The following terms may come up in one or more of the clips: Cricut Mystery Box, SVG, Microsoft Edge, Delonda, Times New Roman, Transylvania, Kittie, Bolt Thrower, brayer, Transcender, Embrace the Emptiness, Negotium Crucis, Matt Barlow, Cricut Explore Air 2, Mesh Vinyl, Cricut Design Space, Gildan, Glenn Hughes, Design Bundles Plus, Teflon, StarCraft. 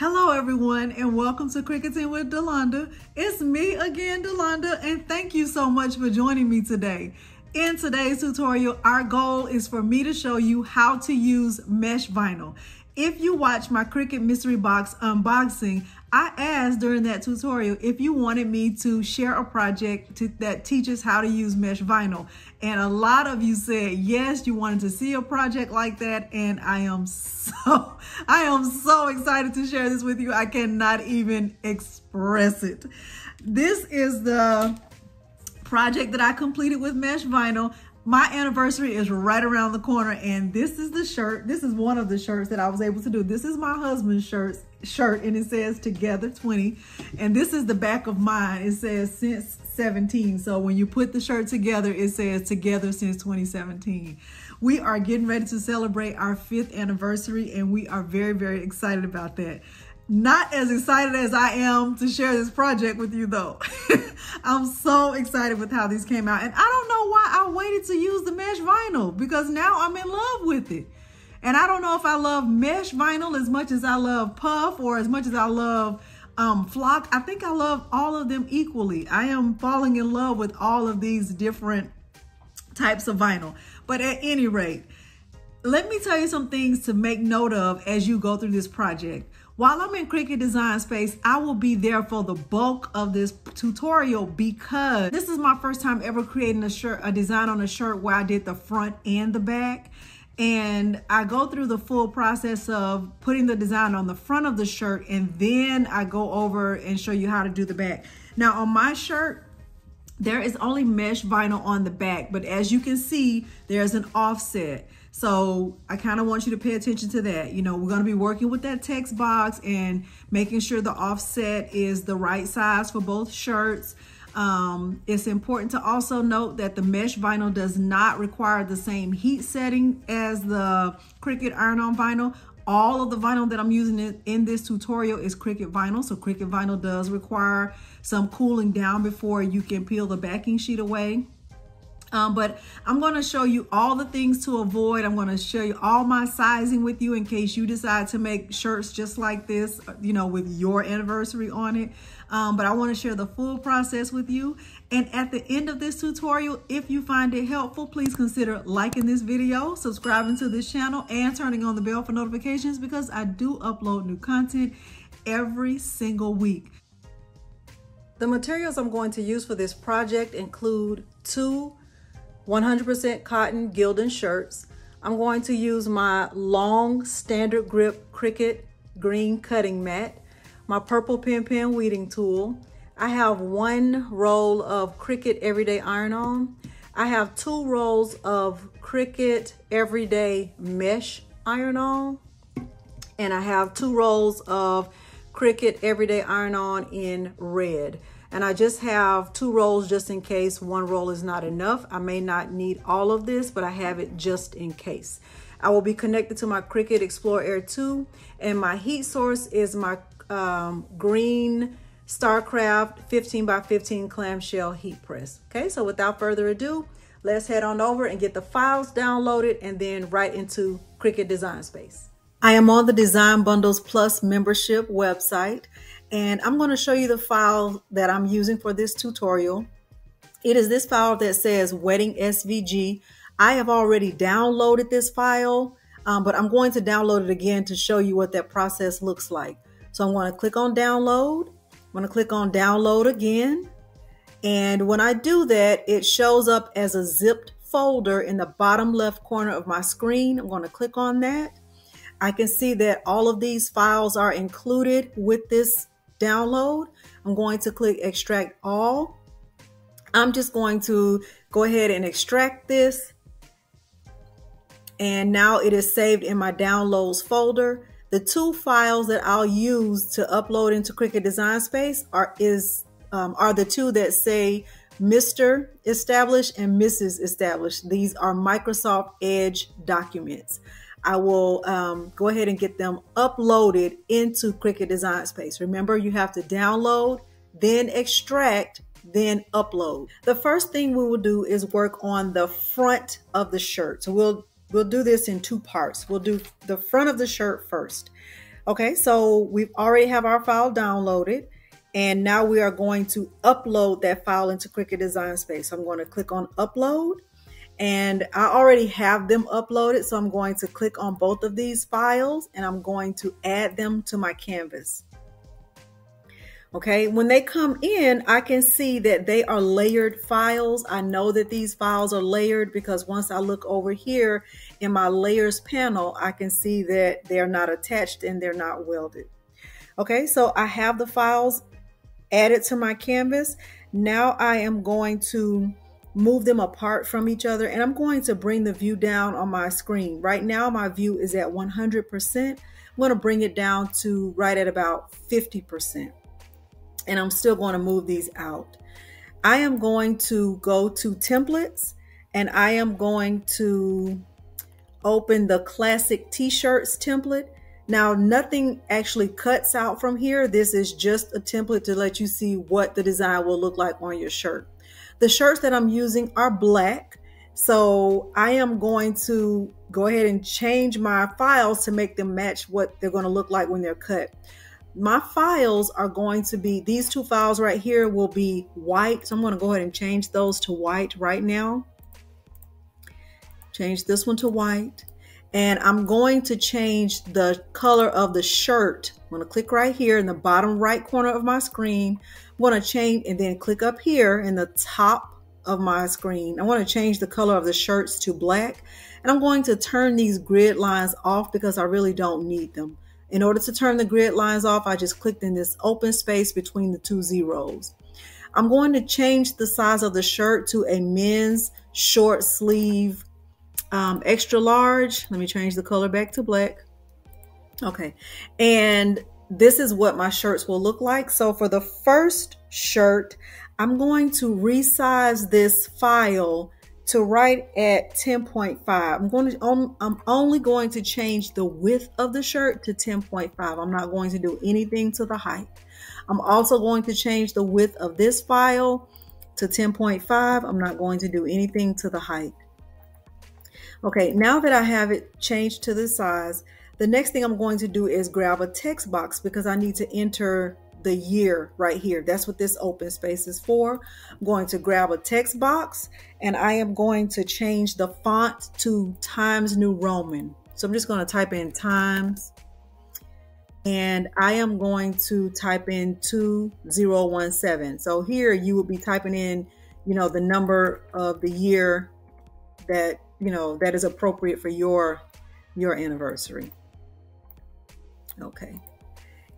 Hello everyone, and welcome to Cricketing with Delonda. It's me again, Delonda, and thank you so much for joining me today. In today's tutorial, our goal is for me to show you how to use mesh vinyl. If you watch my Cricut Mystery Box unboxing, I asked during that tutorial if you wanted me to share a project that teaches how to use mesh vinyl. And a lot of you said, yes, you wanted to see a project like that. And I am so excited to share this with you. I cannot even express it. This is the project that I completed with mesh vinyl. My anniversary is right around the corner, and this is the shirt. This is one of the shirts that I was able to do. This is my husband's shirt, and it says Together 20. And this is the back of mine. It says since 17. So when you put the shirt together, it says together since 2017. We are getting ready to celebrate our 5th anniversary, and we are very, very excited about that. Not as excited as I am to share this project with you though. I'm so excited with how these came out, and I don't know why I waited to use the mesh vinyl, because now I'm in love with it. And I don't know if I love mesh vinyl as much as I love puff, or as much as I love flock. I think I love all of them equally. I am falling in love with all of these different types of vinyl. But at any rate, let me tell you some things to make note of as you go through this project. While I'm in Cricut Design Space, I will be there for the bulk of this tutorial, because this is my first time ever creating a design on a shirt where I did the front and the back. And I go through the full process of putting the design on the front of the shirt, and then I go over and show you how to do the back. Now on my shirt, there is only mesh vinyl on the back, but as you can see, there's an offset. So I kind of want you to pay attention to that. You know, we're going to be working with that text box and making sure the offset is the right size for both shirts. It's important to also note that the mesh vinyl does not require the same heat setting as the Cricut iron-on vinyl. All of the vinyl that I'm using in this tutorial is Cricut vinyl. So Cricut vinyl does require some cooling down before you can peel the backing sheet away. But I'm going to show you all the things to avoid. I'm going to show you all my sizing with you in case you decide to make shirts just like this, you know, with your anniversary on it. But I want to share the full process with you. And at the end of this tutorial, if you find it helpful, please consider liking this video, subscribing to this channel, and turning on the bell for notifications, because I do upload new content every single week. The materials I'm going to use for this project include two 100% cotton Gildan shirts. I'm going to use my long standard grip Cricut green cutting mat, my purple pin weeding tool. I have one roll of Cricut Everyday Iron-On. I have two rolls of Cricut Everyday Mesh Iron-On. And I have two rolls of Cricut Everyday Iron-On in red. And I just have two rolls just in case one roll is not enough. I may not need all of this, but I have it just in case. I will be connected to my Cricut Explore Air 2, and my heat source is my green StarCraft 15x15 clamshell heat press. Okay, so without further ado, let's head on over and get the files downloaded, and then right into Cricut Design Space. I am on the Design Bundles Plus membership website, and I'm going to show you the file that I'm using for this tutorial. It is this file that says Wedding SVG. I have already downloaded this file, but I'm going to download it again to show you what that process looks like. So I'm going to click on download. I'm going to click on download again. And when I do that, it shows up as a zipped folder in the bottom left corner of my screen. I'm going to click on that. I can see that all of these files are included with this download. I'm going to click extract all. I'm just going to go ahead and extract this. And now it is saved in my downloads folder. The two files that I'll use to upload into Cricut Design Space are the two that say Mr. Established and Mrs. Established. These are Microsoft Edge documents. I will go ahead and get them uploaded into Cricut Design Space. Remember, you have to download, then extract, then upload. The first thing we will do is work on the front of the shirt. So we'll do this in two parts. We'll do the front of the shirt first. Okay, so we already have our file downloaded, and now we are going to upload that file into Cricut Design Space. So I'm going to click on upload, and I already have them uploaded. So I'm going to click on both of these files and I'm going to add them to my canvas. Okay, when they come in, I can see that they are layered files. I know that these files are layered because once I look over here in my layers panel, I can see that they're not attached and they're not welded. Okay, so I have the files added to my canvas. Now I am going to move them apart from each other, and I'm going to bring the view down on my screen. Right now, my view is at 100%. I'm going to bring it down to right at about 50%. And I'm still going to move these out. I am going to go to templates, and I am going to open the classic t-shirts template. Now, nothing actually cuts out from here. This is just a template to let you see what the design will look like on your shirt. The shirts that I'm using are black. So I am going to go ahead and change my files to make them match what they're going to look like when they're cut. My files are going to be, these two files right here will be white. So I'm going to go ahead and change those to white right now. Change this one to white. And I'm going to change the color of the shirt. I'm going to click right here in the bottom right corner of my screen. I'm going to change and then click up here in the top of my screen. I want to change the color of the shirts to black. And I'm going to turn these grid lines off because I really don't need them. In order to turn the grid lines off, I just clicked in this open space between the two zeros. I'm going to change the size of the shirt to a men's short sleeve extra large. Let me change the color back to black. Okay, and this is what my shirts will look like. So for the first shirt, I'm going to resize this file to right at 10.5. I'm only going to change the width of the shirt to 10.5. I'm not going to do anything to the height. I'm also going to change the width of this file to 10.5. I'm not going to do anything to the height. Okay, now that I have it changed to this size, the next thing I'm going to do is grab a text box because I need to enter the year right here. That's what this open space is for. I'm going to grab a text box, and I am going to change the font to Times New Roman. So I'm just going to type in Times, and I am going to type in 2017. So here you will be typing in, you know, the number of the year that, you know, that is appropriate for your anniversary. Okay.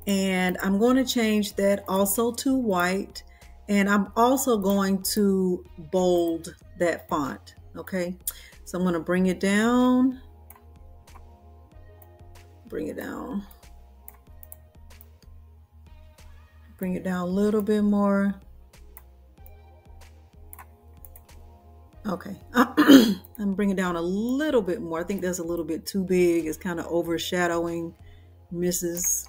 And I'm going to change that also to white. And I'm also going to bold that font. Okay. So I'm going to bring it down. Bring it down. Bring it down a little bit more. Okay. I'm bringing it down a little bit more. I think that's a little bit too big. It's kind of overshadowing Mrs.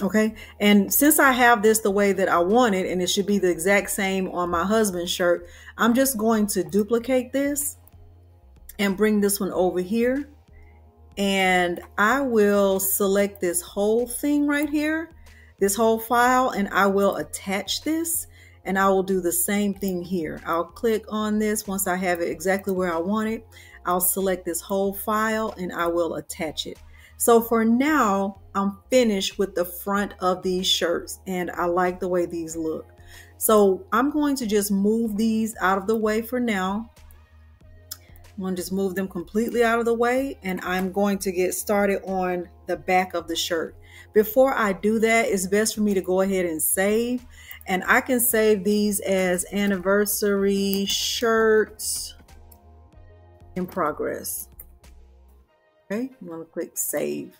Okay, and since I have this the way that I want it, and it should be the exact same on my husband's shirt, I'm just going to duplicate this and bring this one over here. And I will select this whole thing right here, this whole file, and I will attach this. And I will do the same thing here. I'll click on this once I have it exactly where I want it. I'll select this whole file and I will attach it. So for now, I'm finished with the front of these shirts, and I like the way these look. So I'm going to just move these out of the way for now. I'm going to just move them completely out of the way, and I'm going to get started on the back of the shirt. Before I do that, it's best for me to go ahead and save. And I can save these as anniversary shirts in progress. Okay, I'm going to click save.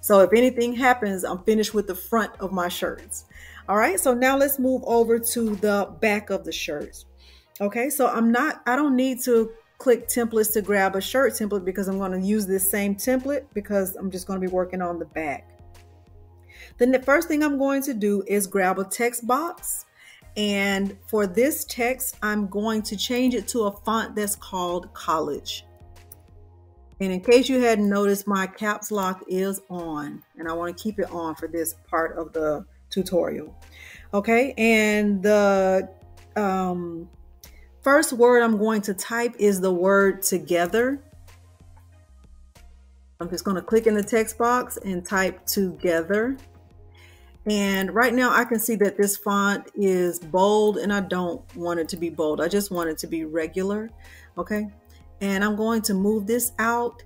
So if anything happens, I'm finished with the front of my shirts. All right, so now let's move over to the back of the shirts. Okay, so I don't need to click templates to grab a shirt template because I'm going to use this same template because I'm just going to be working on the back. Then the first thing I'm going to do is grab a text box. And for this text, I'm going to change it to a font that's called College. And in case you hadn't noticed, my caps lock is on, and I want to keep it on for this part of the tutorial. Okay, and the first word I'm going to type is the word together. I'm just going to click in the text box and type together. And right now I can see that this font is bold, and I don't want it to be bold. I just want it to be regular. Okay. And I'm going to move this out,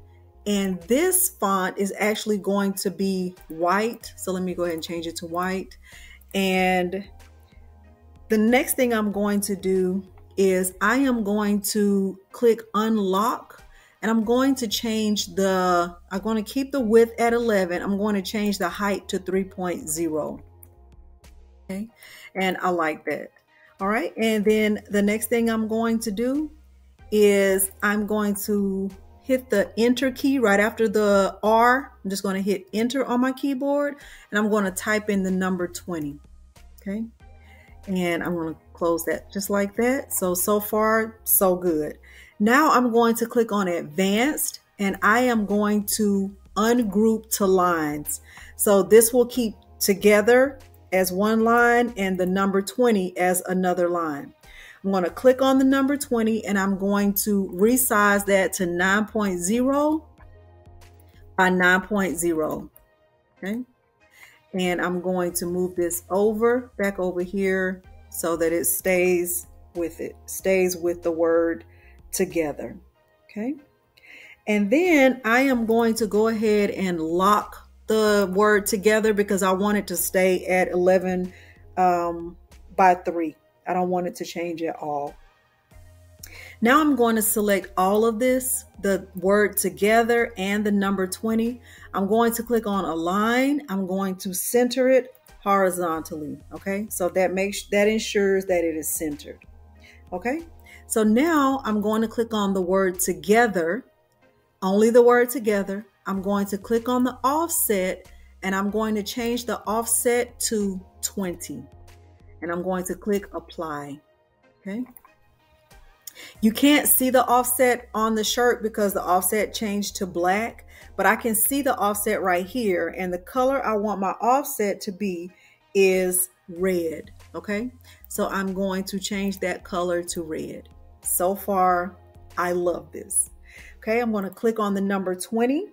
and this font is actually going to be white. So let me go ahead and change it to white. And the next thing I'm going to do is I am going to click unlock, and I'm going to change the, I'm going to keep the width at 11. I'm going to change the height to 3.0. Okay. And I like that. All right. And then the next thing I'm going to do is I'm going to hit the enter key right after the R. I'm just going to hit enter on my keyboard, and I'm going to type in the number 20. Okay. And I'm going to close that just like that. So far, so good. Now I'm going to click on advanced, and I am going to ungroup to lines. So this will keep together as one line and the number 20 as another line. I'm going to click on the number 20, and I'm going to resize that to 9.0 by 9.0. Okay. And I'm going to move this over back over here so that it stays with the word together. Okay. And then I am going to go ahead and lock the word together because I want it to stay at 11 by 3. I don't want it to change at all. Now I'm going to select all of this, the word together and the number 20. I'm going to click on align. I'm going to center it horizontally. Okay. So that ensures that it is centered. Okay. So now I'm going to click on the word together, only the word together. I'm going to click on the offset, and I'm going to change the offset to 20. And I'm going to click apply. Okay. You can't see the offset on the shirt because the offset changed to black, but I can see the offset right here, and the color I want my offset to be is red. Okay. So I'm going to change that color to red. So far, I love this. Okay. I'm going to click on the number 20,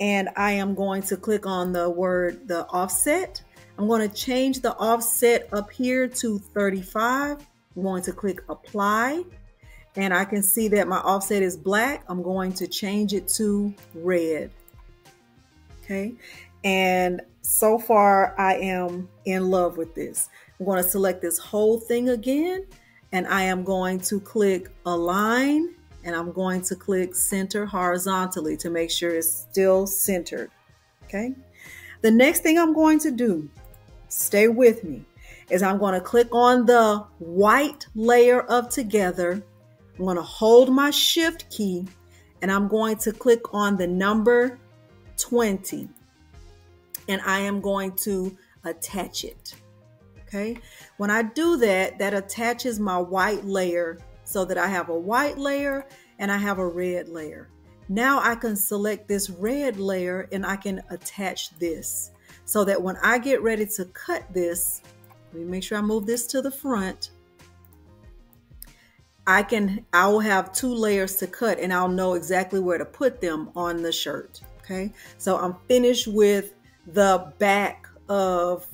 and I am going to click on the word, the offset. I'm going to change the offset up here to 35. I'm going to click apply, and I can see that my offset is black. I'm going to change it to red. Okay. And so far I am in love with this. I'm going to select this whole thing again, and I am going to click align, and I'm going to click center horizontally to make sure it's still centered. Okay. The next thing I'm going to do, stay with me, is I'm going to click on the white layer of together. I'm going to hold my shift key, and I'm going to click on the number 20, and I am going to attach it. Okay. When I do that, that attaches my white layer so that I have a white layer and I have a red layer. Now I can select this red layer, and I can attach this so that when I get ready to cut this, let me make sure I move this to the front. I will have two layers to cut, and I'll know exactly where to put them on the shirt. Okay. So I'm finished with the back of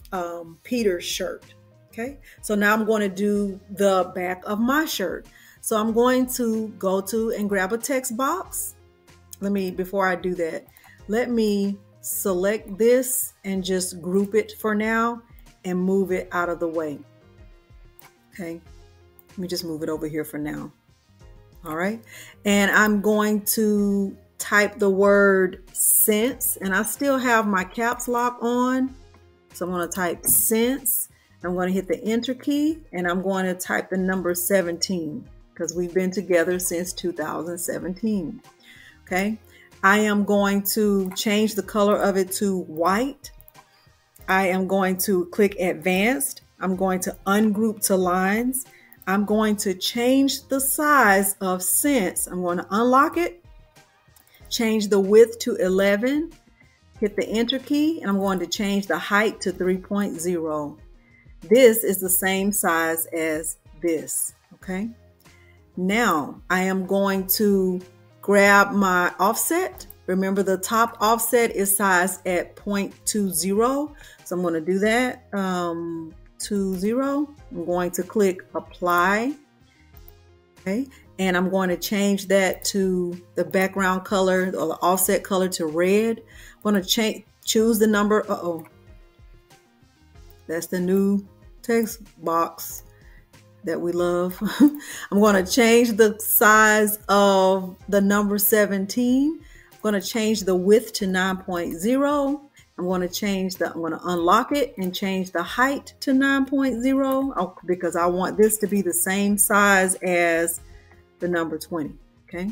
Peter's shirt. Okay. So now I'm going to do the back of my shirt. So I'm going to go to and grab a text box. Before I do that, let me select this and just group it for now and move it out of the way. Okay. Let me just move it over here for now. All right. And I'm going to type the word since, and I still have my caps lock on. So I'm going to type since. I'm going to hit the enter key, and I'm going to type the number 17 because we've been together since 2017. Okay. I am going to change the color of it to white. I am going to click advanced. I'm going to ungroup to lines. I'm going to change the size of since. I'm going to unlock it. change the width to 11, hit the enter key, and I'm going to change the height to 3.0. This is the same size as this, okay? Now I am going to grab my offset. Remember, the top offset is sized at 0.20, so I'm going to do that, 20. I'm going to click apply, okay, and I'm going to change that to the background color or the offset color to red. I'm going to choose the number, that's the new text box that we love. I'm going to change the size of the number 17. I'm going to change the width to 9.0. I'm going to I'm going to unlock it and change the height to 9.0 because I want this to be the same size as the number 20, okay?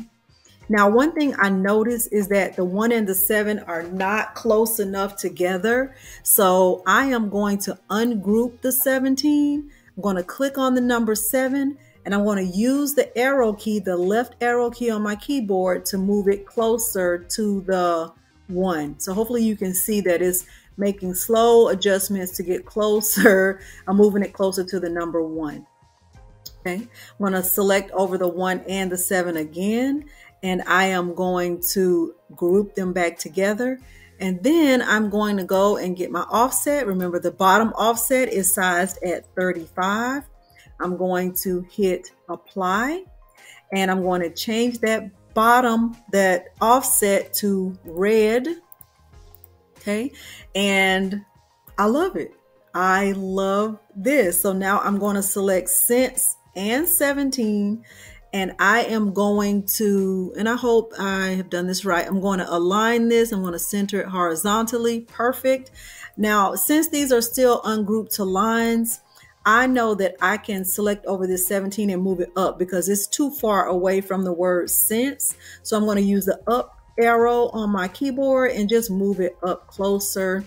Now, one thing I noticed is that the 1 and the 7 are not close enough together. So I am going to ungroup the 17. I'm going to click on the number 7, and I'm going to use the arrow key, the left arrow key on my keyboard, to move it closer to the 1. So hopefully you can see that it's making slow adjustments to get closer. I'm moving it closer to the number 1. Okay, I'm going to select over the 1 and the 7 again, and I am going to group them back together. And then I'm going to go and get my offset. Remember, the bottom offset is sized at 35. I'm going to hit apply, and I'm going to change that that offset to red, okay? And I love it. I love this. So now I'm going to select cents and 17, and I am going to, and I hope I have done this right, I'm going to align this. I'm going to center it horizontally. Perfect. Now, since these are still ungrouped to lines, I know that I can select over this 17 and move it up because it's too far away from the word since. So I'm going to use the up arrow on my keyboard and just move it up closer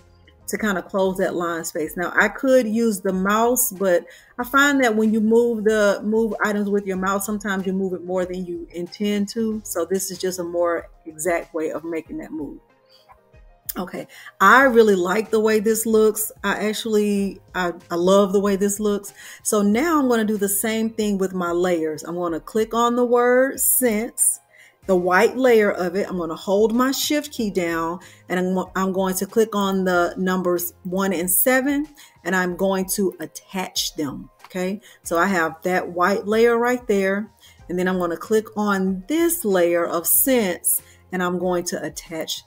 to kind of close that line space. Now, I could use the mouse, but I find that when you move items with your mouse, sometimes you move it more than you intend to. So this is just a more exact way of making that move. Okay, I really like the way this looks. I love the way this looks. So now I'm going to do the same thing with my layers. I'm going to click on the word since, the white layer of it. I'm going to hold my shift key down, and I'm going to click on the numbers 1 and 7, and I'm going to attach them. Okay, so I have that white layer right there, and then I'm going to click on this layer of since, and I'm going to attach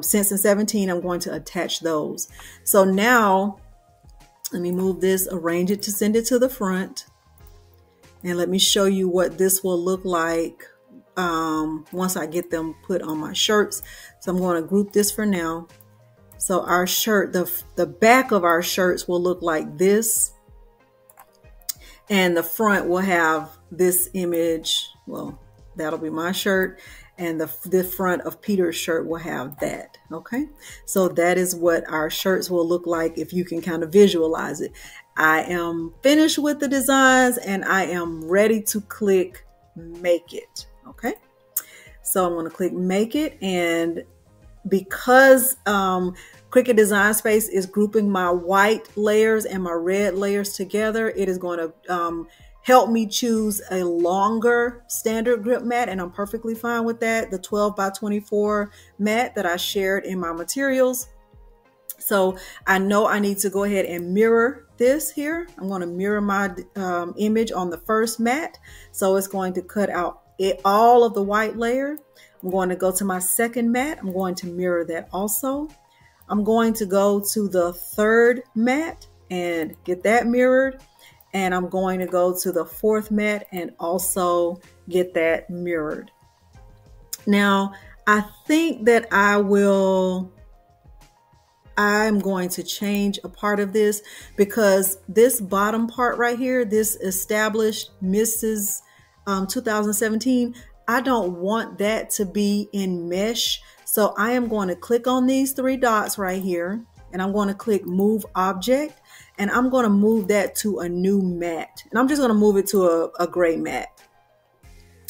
since and 17, I'm going to attach those. So now let me move this, arrange it to send it to the front, and let me show you what this will look like once I get them put on my shirts. So I'm going to group this for now. So our shirt, the back of our shirts will look like this, and the front will have this image. Well, that'll be my shirt, and the front of Peter's shirt will have that, okay? So that is what our shirts will look like if you can kind of visualize it. I am finished with the designs, and I am ready to click make it, okay? So I'm going to click make it, and because Cricut Design Space is grouping my white layers and my red layers together, it is going to help me choose a longer standard grip mat, and I'm perfectly fine with that, the 12x24 mat that I shared in my materials. So I know I need to go ahead and mirror this here. I'm going to mirror my image on the first mat. So it's going to cut out all of the white layer. I'm going to go to my second mat. I'm going to mirror that also. I'm going to go to the third mat and get that mirrored. And I'm going to go to the fourth mat and also get that mirrored. Now, I think that I'm going to change a part of this because this bottom part right here, this established Mrs. 2017, I don't want that to be in mesh. So I am going to click on these three dots right here, and I'm going to click move object, and I'm going to move that to a new mat, and I'm just going to move it to a gray mat.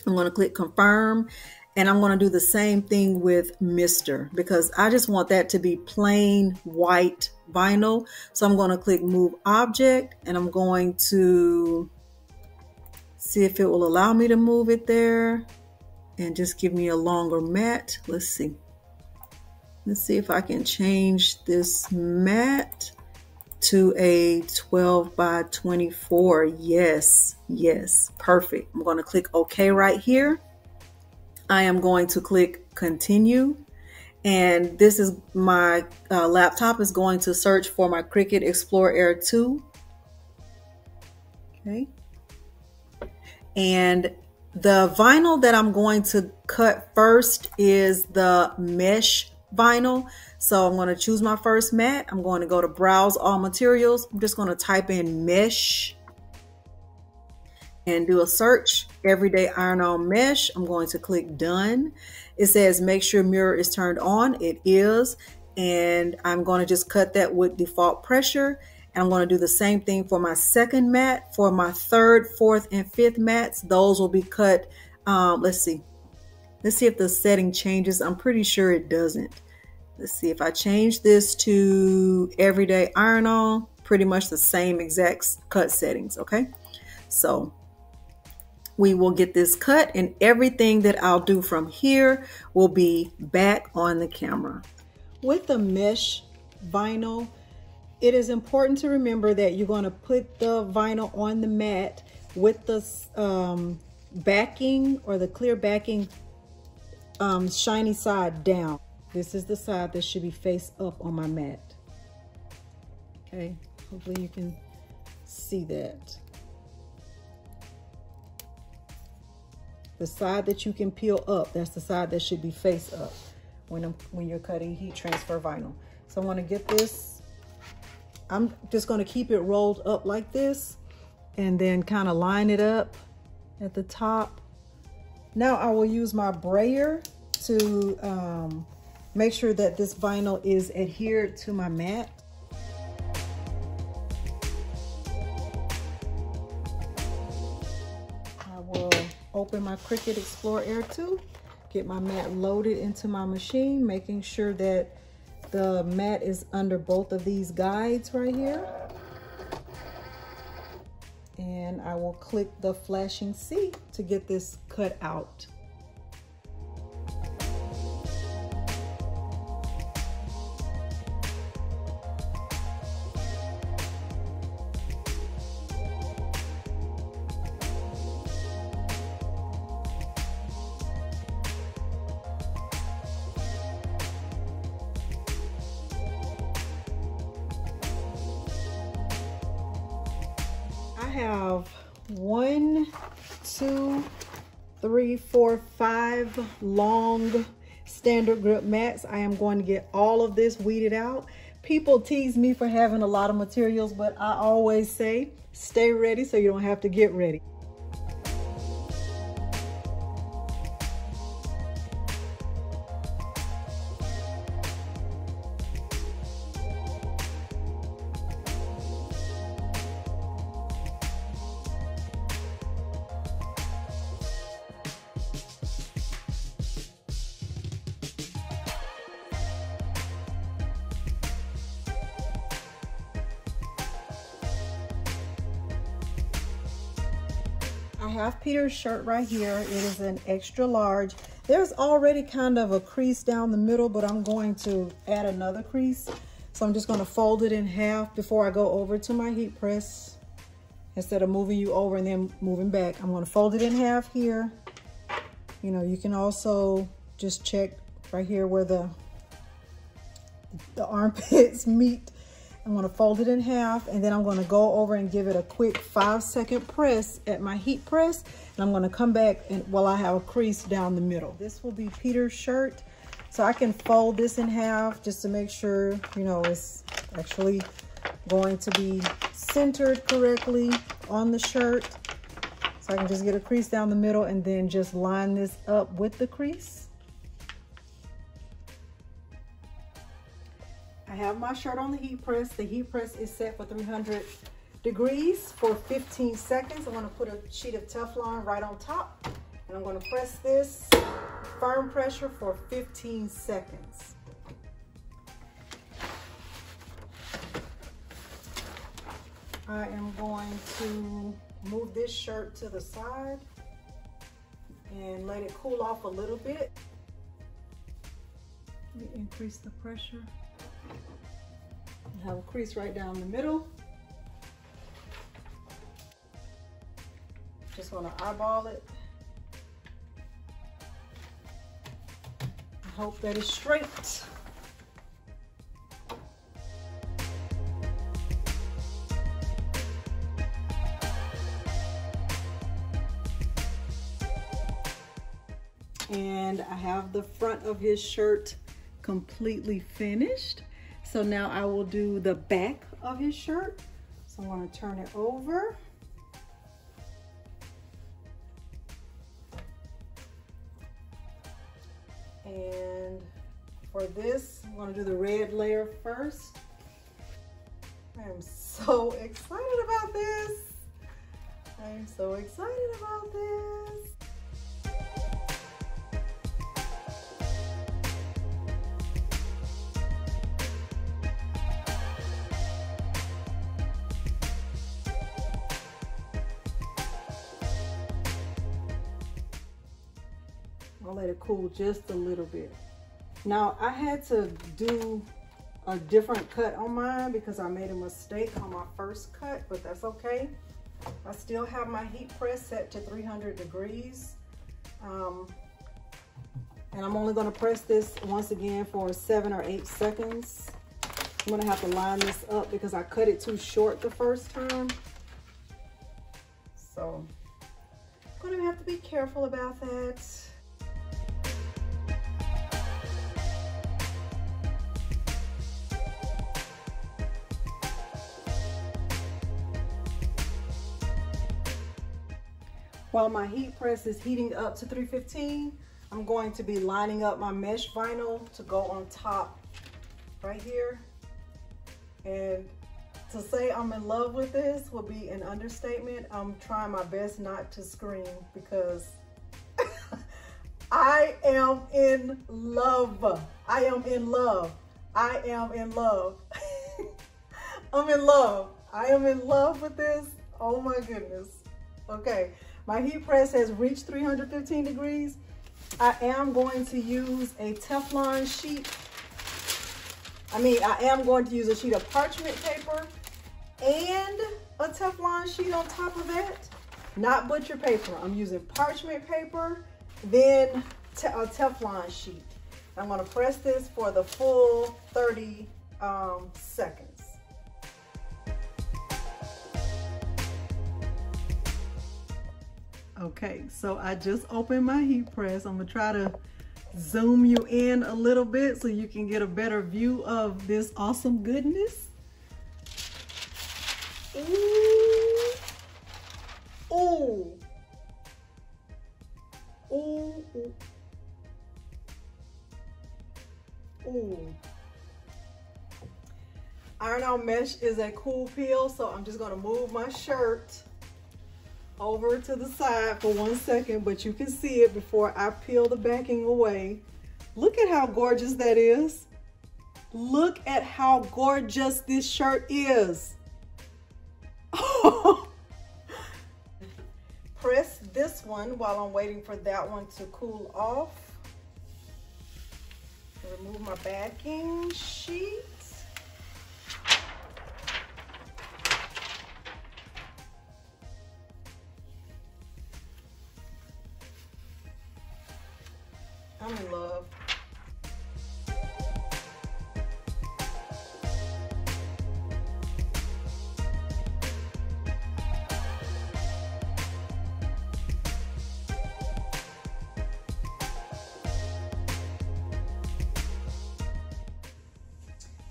I'm going to click confirm, And I'm going to do the same thing with Mister, because I just want that to be plain white vinyl. So I'm going to click Move Object, and I'm going to see if it will allow me to move it there and just give me a longer mat. Let's see. Let's see if I can change this mat to a 12 by 24. Yes, yes, perfect. I'm going to click OK right here. I am going to click continue, and this is my laptop is going to search for my Cricut Explore Air 2. Okay. And the vinyl that I'm going to cut first is the mesh vinyl. So I'm going to choose my first mat. I'm going to go to browse all materials. I'm just going to type in mesh and do a search, everyday iron-on mesh. I'm going to click done. It says make sure mirror is turned on. It is, and I'm going to just cut that with default pressure. And I'm going to do the same thing for my second mat. For my third, fourth, and fifth mats, those will be cut. Let's see. Let's see if the setting changes. I'm pretty sure it doesn't. Let's see if I change this to everyday iron-on, pretty much the same exact cut settings. Okay. So we will get this cut, and everything that I'll do from here will be back on the camera. With the mesh vinyl, it is important to remember that you're going to put the vinyl on the mat with the backing, or the clear backing, shiny side down. This is the side that should be face up on my mat. Okay, hopefully you can see that. The side that you can peel up, that's the side that should be face up when you're cutting heat transfer vinyl. So I want to get this. I'm just going to keep it rolled up like this, and then kind of line it up at the top. Now I will use my brayer to make sure that this vinyl is adhered to my mat. Open my Cricut Explore Air 2, get my mat loaded into my machine, making sure that the mat is under both of these guides right here. And I will click the flashing C to get this cut out. I have 5 long standard grip mats. I am going to get all of this weeded out. People tease me for having a lot of materials, but I always say stay ready so you don't have to get ready. I have Peter's shirt right here. It is an extra large. There's already kind of a crease down the middle, but I'm going to add another crease. So I'm just going to fold it in half before I go over to my heat press. Instead of moving you over and then moving back, I'm going to fold it in half here. You know, you can also just check right here where the armpits meet. I'm going to fold it in half, and then I'm going to go over and give it a quick 5-second press at my heat press. And I'm going to come back and while I have a crease down the middle. This will be Peter's shirt. So I can fold this in half just to make sure, you know, it's actually going to be centered correctly on the shirt. So I can just get a crease down the middle and then just line this up with the crease. I have my shirt on the heat press. The heat press is set for 300 degrees for 15 seconds. I'm going to put a sheet of Teflon right on top, and I'm going to press this firm pressure for 15 seconds. I am going to move this shirt to the side and let it cool off a little bit. Let me increase the pressure. I have a crease right down the middle. Just want to eyeball it. I hope that it's straight. And I have the front of his shirt completely finished. So now I will do the back of his shirt. So I'm going to turn it over. And for this, I'm going to do the red layer first. I am so excited about this. I am so excited about this. I'll let it cool just a little bit. Now I had to do a different cut on mine because I made a mistake on my first cut, but that's okay. I still have my heat press set to 300 degrees. And I'm only gonna press this once again for 7 or 8 seconds. I'm gonna have to line this up because I cut it too short the first time. So I'm gonna have to be careful about that. While my heat press is heating up to 315, I'm going to be lining up my mesh vinyl to go on top right here. And to say I'm in love with this would be an understatement. I'm trying my best not to scream because I am in love. I am in love. I am in love. I'm in love. I am in love with this. Oh my goodness. Okay. My heat press has reached 315 degrees. I am going to use a Teflon sheet. I am going to use a sheet of parchment paper and a Teflon sheet on top of that. Not butcher paper. I'm using parchment paper, then a Teflon sheet. I'm going to press this for the full 30 seconds. Okay, so I just opened my heat press. I'm gonna try to zoom you in a little bit so you can get a better view of this awesome goodness. Ooh. Ooh. Ooh. Ooh. Iron-on mesh is a cool peel, so I'm just gonna move my shirt over to the side for 1 second, but you can see it before I peel the backing away. Look at how gorgeous that is. Look at how gorgeous this shirt is. Press this one while I'm waiting for that one to cool off. Remove my backing sheet. I'm in love.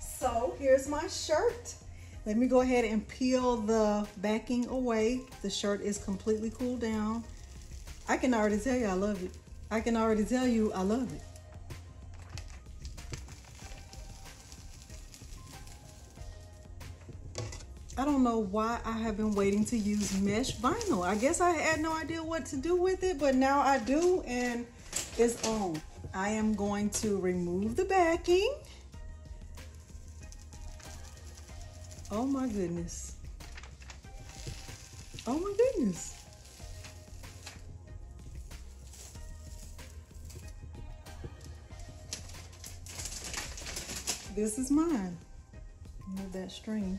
So here's my shirt. Let me go ahead and peel the backing away. The shirt is completely cooled down. I can already tell you I love it. I can already tell you I love it. I don't know why I have been waiting to use mesh vinyl. I guess I had no idea what to do with it, but now I do, and is on. I am going to remove the backing. Oh my goodness. Oh my goodness. This is mine. Move that string.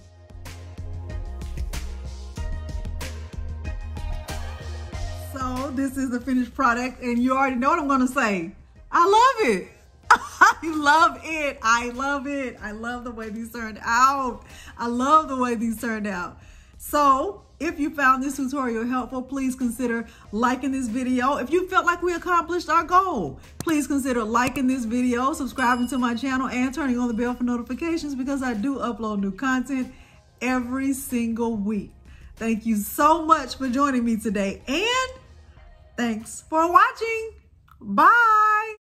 So this is the finished product, and you already know what I'm gonna say. I love it. I love it. I love it. I love the way these turned out. I love the way these turned out. So if you found this tutorial helpful, please consider liking this video. If you felt like we accomplished our goal, please consider liking this video, subscribing to my channel, and turning on the bell for notifications, because I do upload new content every single week. Thank you so much for joining me today, and thanks for watching. Bye.